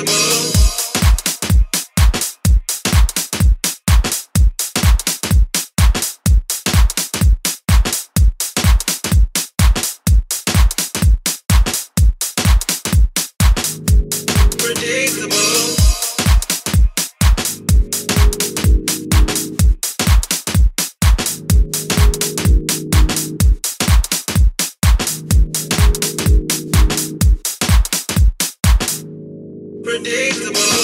predictable. Predictable. Predictable.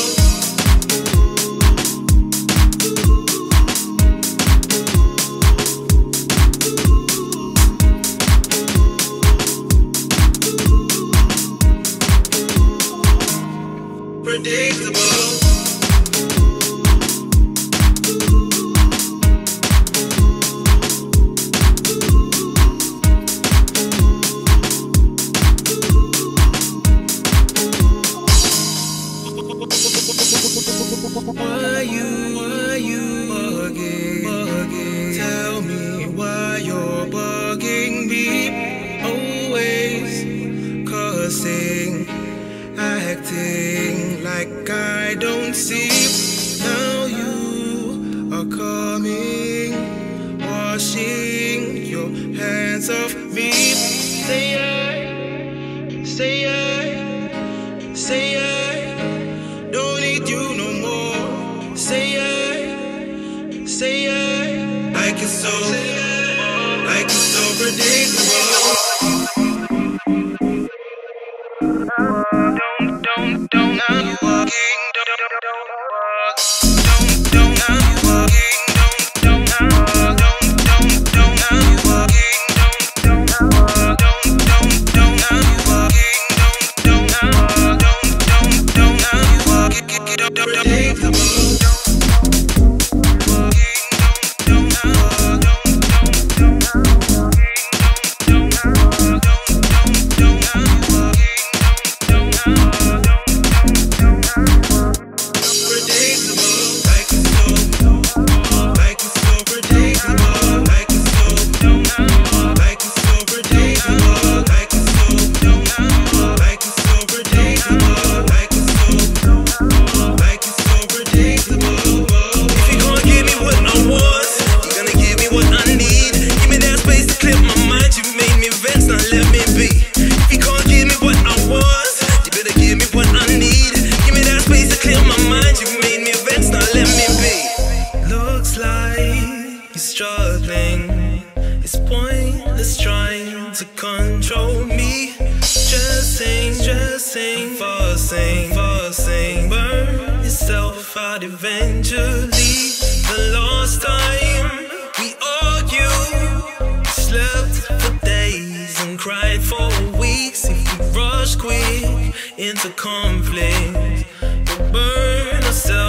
Predictable. Why you bugging? Tell me why you're bugging me. Always cursing, acting like I don't see. Now you are coming, washing your hands off me. Say I don't need you no more. Say I like it so, predictable. It's pointless trying to control me. Fussing, burn yourself out eventually. The last time we argued, slept for days and cried for weeks. If we rush quick into conflict, we'll burn ourselves